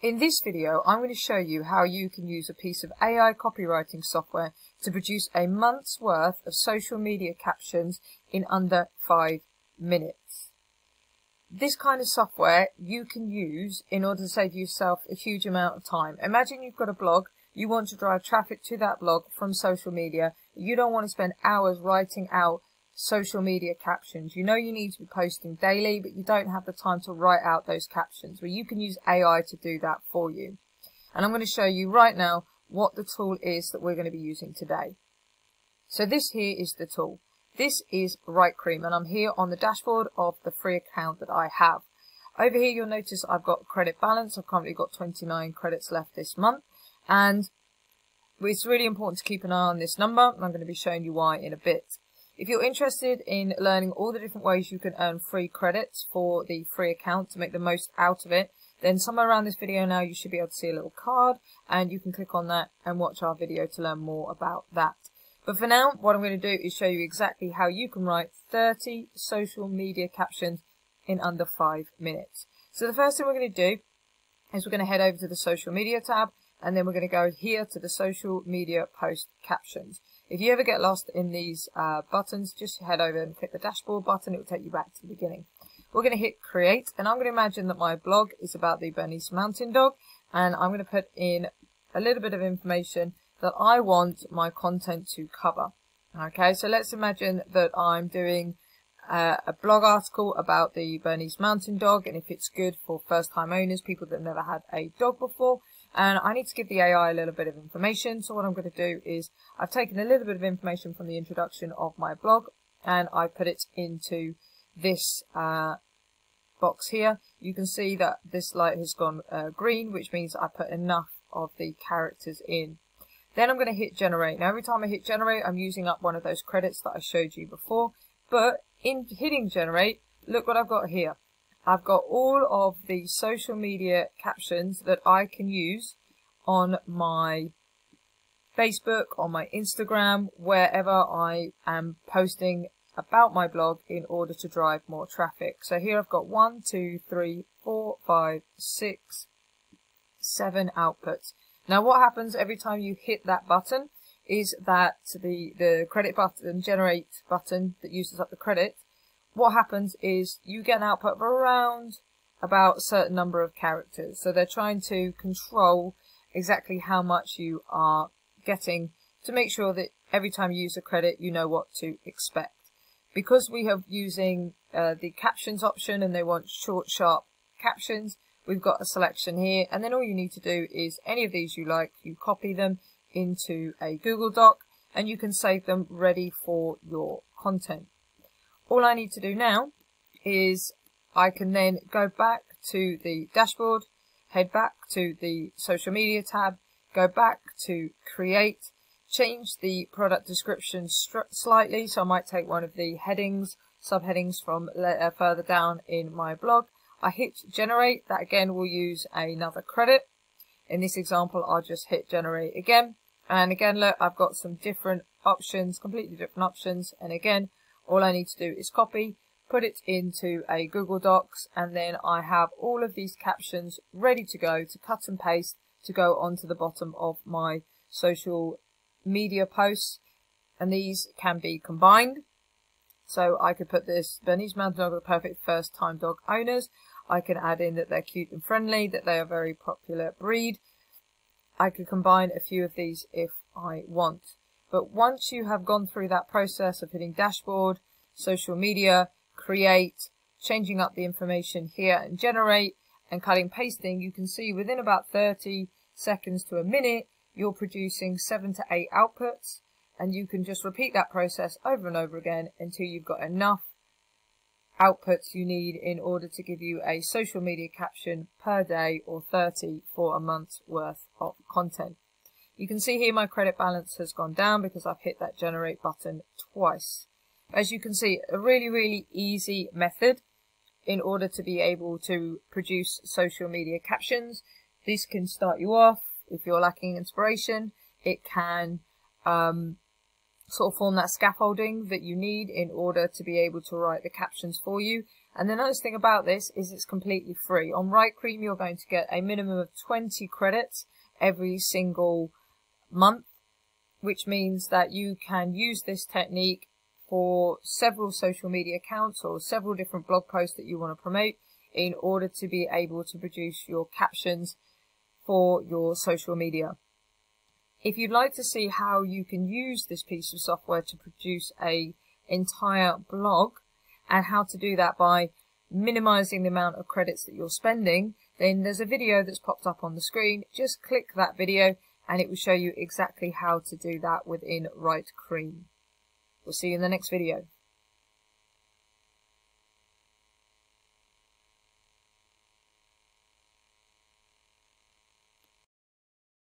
In this video, I'm going to show you how you can use a piece of AI copywriting software to produce a month's worth of social media captions in under 5 minutes. This kind of software you can use in order to save yourself a huge amount of time. Imagine you've got a blog, you want to drive traffic to that blog from social media. You don't want to spend hours writing out social media captions. You know you need to be posting daily, but you don't have the time to write out those captions. Well, you can use AI to do that for you. And I'm going to show you right now what the tool is that we're going to be using today. So this here is the tool. This is Writecream, and I'm here on the dashboard of the free account that I have. Over here, you'll notice I've got credit balance. I've currently got 29 credits left this month, and it's really important to keep an eye on this number, and I'm going to be showing you why in a bit. If you're interested in learning all the different ways you can earn free credits for the free account to make the most out of it, then somewhere around this video now you should be able to see a little card, and you can click on that and watch our video to learn more about that. But for now, what I'm going to do is show you exactly how you can write 30 social media captions in under 5 minutes. So the first thing we're going to do is we're going to head over to the social media tab, and then we're going to go here to the social media post captions. If you ever get lost in these buttons, just head over and click the dashboard button. It will take you back to the beginning. We're going to hit create, and I'm going to imagine that my blog is about the Bernese Mountain Dog, and I'm going to put in a little bit of information that I want my content to cover. Okay, so let's imagine that I'm doing a blog article about the Bernese Mountain Dog, and if it's good for first-time owners, people that have never had a dog before. And I need to give the AI a little bit of information. So what I'm going to do is I've taken a little bit of information from the introduction of my blog, and I put it into this box here. You can see that this light has gone green, which means I put enough of the characters in. Then I'm going to hit generate. Now every time I hit generate, I'm using up one of those credits that I showed you before. But in hitting generate, look what I've got here. I've got all of the social media captions that I can use on my Facebook, on my Instagram, wherever I am posting about my blog in order to drive more traffic. So here I've got 1, 2, 3, 4, 5, 6, 7 outputs. Now what happens every time you hit that button is that the credit button, generate button that uses up the credit, what happens is you get an output of around about a certain number of characters. So they're trying to control exactly how much you are getting to make sure that every time you use a credit, you know what to expect. Because we have using the captions option, and they want short, sharp captions, we've got a selection here. And then all you need to do is any of these you like, you copy them into a Google Doc, and you can save them ready for your content. All I need to do now is I can then go back to the dashboard, head back to the social media tab, go back to create, change the product description slightly. So I might take one of the headings, subheadings from further down in my blog. I hit generate. That again will use another credit. In this example, I'll just hit generate again. And again, look, I've got some different options, completely different options. And again, all I need to do is copy, put it into a Google Docs, and then I have all of these captions ready to go to cut and paste to go onto the bottom of my social media posts. And these can be combined. So I could put this Bernese Mountain Dog are the perfect first-time dog owners. I can add in that they're cute and friendly, that they are a very popular breed. I could combine a few of these if I want. But once you have gone through that process of hitting dashboard, social media, create, changing up the information here and generate, and cutting pasting, you can see within about 30 seconds to a minute, you're producing 7 to 8 outputs, and you can just repeat that process over and over again until you've got enough outputs you need in order to give you a social media caption per day, or 30 for a month's worth of content. You can see here my credit balance has gone down because I've hit that generate button twice. As you can see, a really, really easy method in order to be able to produce social media captions. This can start you off if you're lacking inspiration. It can sort of form that scaffolding that you need in order to be able to write the captions for you. And the nice thing about this is it's completely free. On Writecream, you're going to get a minimum of 20 credits every single month, which means that you can use this technique for several social media accounts or several different blog posts that you want to promote in order to be able to produce your captions for your social media. If you'd like to see how you can use this piece of software to produce an entire blog and how to do that by minimizing the amount of credits that you're spending, then there's a video that's popped up on the screen. Just click that video and it will show you exactly how to do that within Writecream. We'll see you in the next video.